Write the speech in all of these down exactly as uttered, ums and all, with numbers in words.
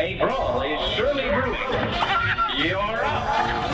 A brawl is surely brewing. You're up.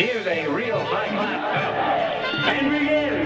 Here's a real high-class battle. And begin!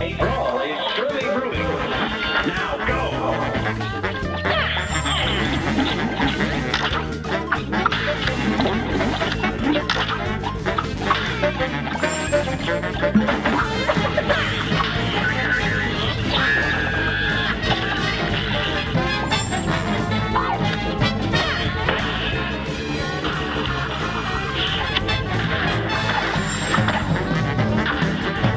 A brawl is surely brewing. Now Thank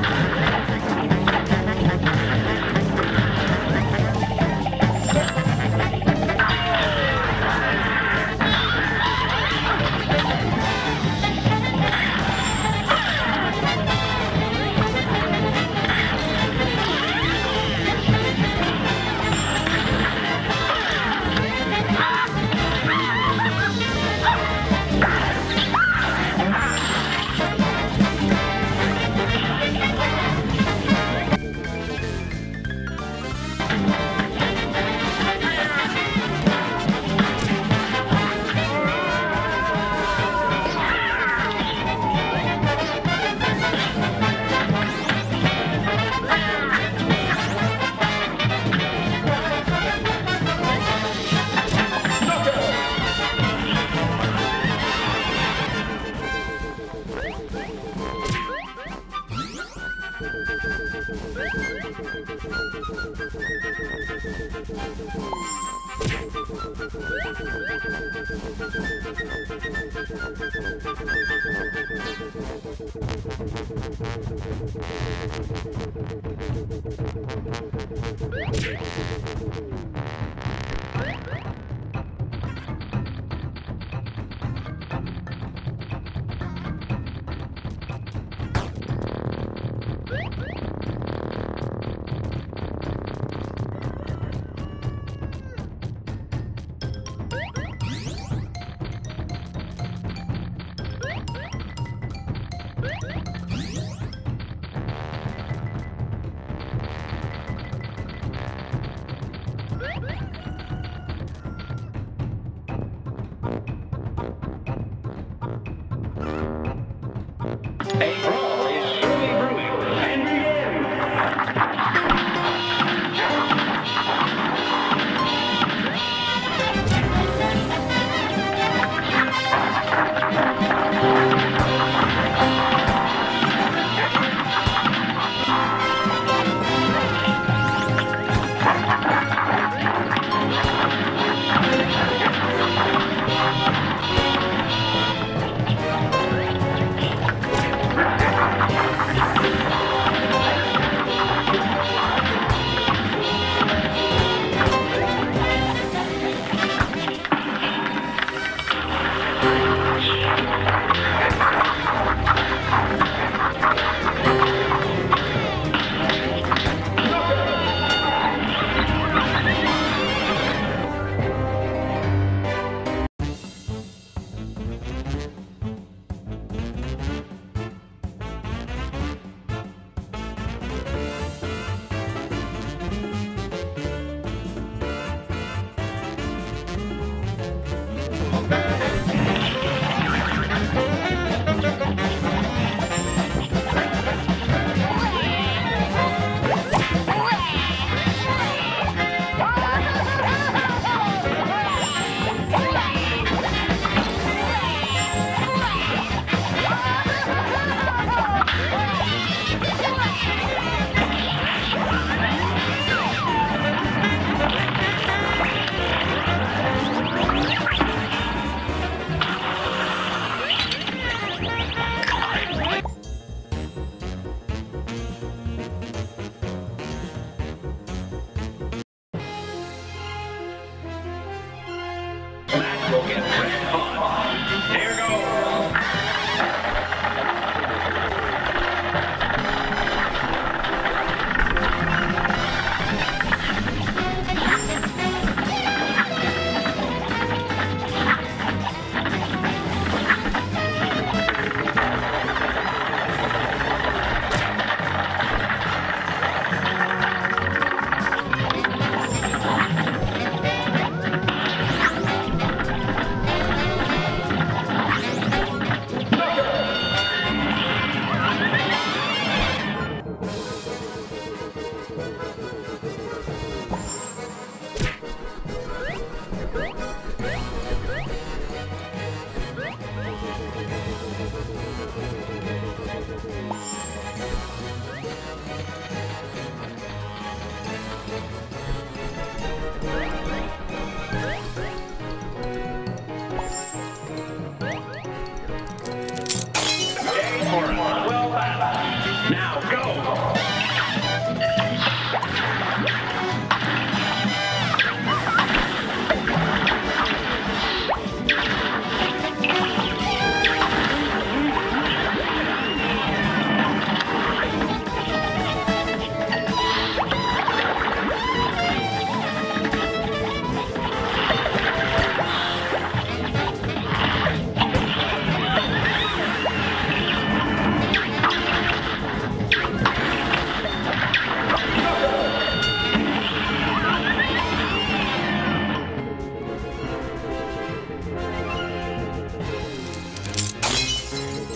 you.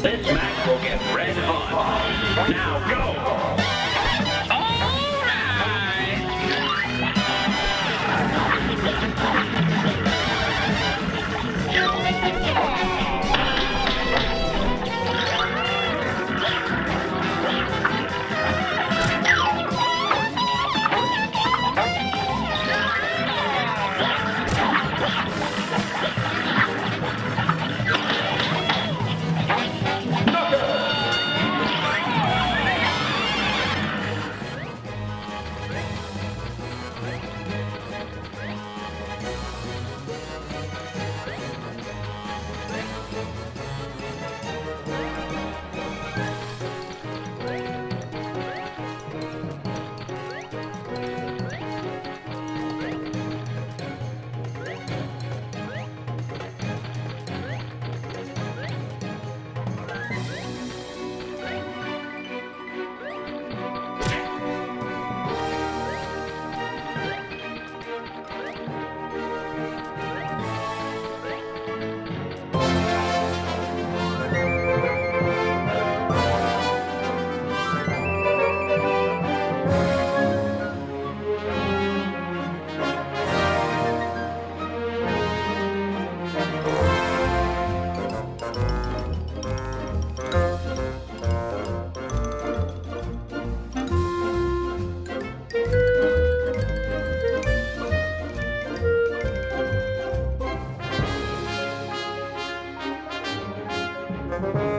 This match will get red hot. Now go! Bye.